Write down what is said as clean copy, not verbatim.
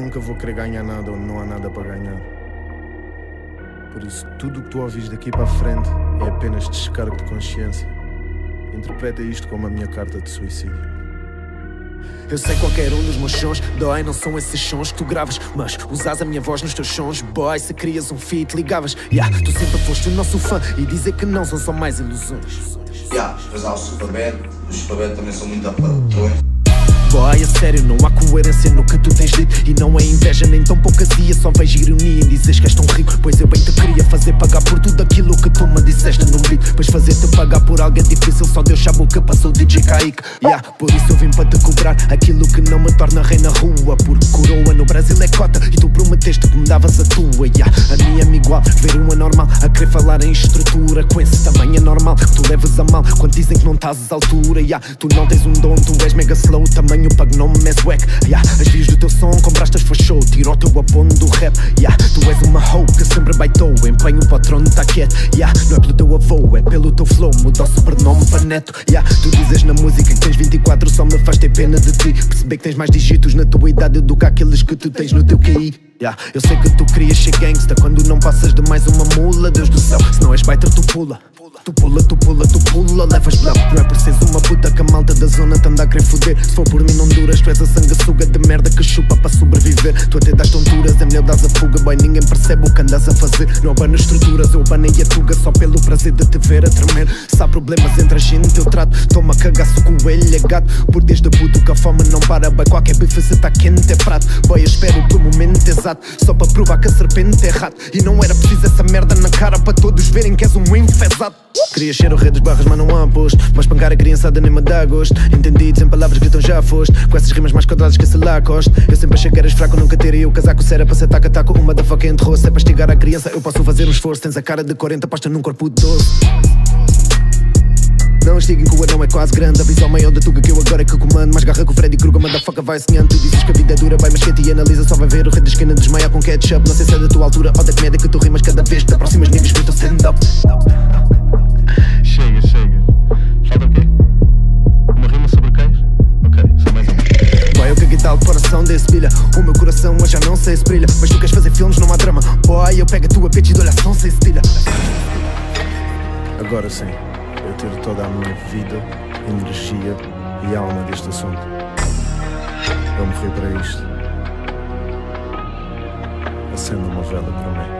nunca vou querer ganhar nada onde não há nada para ganhar. Por isso, tudo o que tu ouvis daqui para a frente é apenas descargo de consciência. Interpreta isto como a minha carta de suicídio. Eu sei qualquer um dos meus sons dói, não são esses sons que tu gravas, mas usas a minha voz nos teus sons, boy. Se crias um feat, ligavas, yeah, tu sempre foste o nosso fã, e dizer que não são só mais ilusões. Yeah, depois há o Superbad, os Superbad também são muito apelões. Boy, a sério, não há coerência no que tu tens dito, e não é inveja nem tão poucasia, só vejo ironia em dizeres que és tão rico, pois eu bem te queria fazer pagar por tudo aquilo que tu me disseste num beat, pois fazer-te pagar por algo é difícil, só Deus sabe o que passou DJ Kaique, yeah, por isso eu vim para te cobrar aquilo que não me torna rei na rua, porque coroa no Brasil é cota, e tu prometeste que me davas a tua, yeah, a minha me igual, ver um anormal, a querer falar em estrutura, com esse tamanho é normal, que tu leves a mal, quando dizem que não estás à altura, yeah, tu não tens um dom, tu és mega slow, tamanho o pagnome é swag, yeah. As views do teu som compraste as fachou, tirou teu abono do rap, yeah. Tu és uma hoe que sempre baitou, empenho para o trono tá quieto, yeah. Não é pelo teu avô, é pelo teu flow, mudou o sobrenome para neto, yeah. Tu dizes na música que tens 24, só me faz ter pena de ti, perceber que tens mais dígitos na tua idade do que aqueles que tu tens no teu QI. Yeah, eu sei que tu querias ser gangsta quando não passas de mais uma mula. Deus do céu, se não és baita tu pula, tu pula, tu pula, tu pula, levas bluff. Não é por seres uma puta que a malta da zona te anda a querer foder. Se for por mim não duras, tu és a sanguessuga de merda que chupa para sobreviver. Tu até das tonturas, é melhor das a fuga, boy, ninguém percebe o que andas a fazer. Não abano estruturas, eu abanei a tuga só pelo prazer de te ver a tremer. Se há problemas entre a gente no teu trato, toma cagaço, coelho é gato. Por desde puto que a fome não para, boy, qualquer bife se tá quente é prato. Boy, eu espero que o momento exato, só para provar que a serpente é rato, e não era preciso essa merda na cara para todos verem que és um infesado. Querias ser o rei dos barras, mas não há posto, mas pancar a criançada nem me dá gosto. Entendidos em palavras que então já foste, com essas rimas mais quadradas que se lá coste. Eu sempre achei que eras fraco, nunca teria o casaco, se era para ser taca-taco, uma da faca enterrou. Se é para estigar a criança, eu posso fazer um esforço. Tens a cara de 40, pasta num corpo de 12. Não estiguem que o anão é quase grande, a visão maior da tuga que eu agora é que comando. Mais garra que o Freddy Krueger, manda faca vai assinhando. Tu dizes que a vida é dura, vai mas quente e analisa. Só vai ver o rei da esquina desmaia com ketchup. Não sei se é da tua altura ou da comédia que tu rimas cada vez. Te aproximas níveis com o teu stand-up. Chega, chega. Falta o quê? Uma rima sobre queijo? Ok, só mais uma. Boy, eu caguei tal coração desse bilha. O meu coração hoje já não sei se brilha. Mas tu queres fazer filmes, não há drama. Boy, eu pego a tua bitch e dou-lhe ação sem estilha. Agora sim. Eu tiro toda a minha vida, energia e alma deste assunto. Eu morri para isto. Acenda uma vela para mim.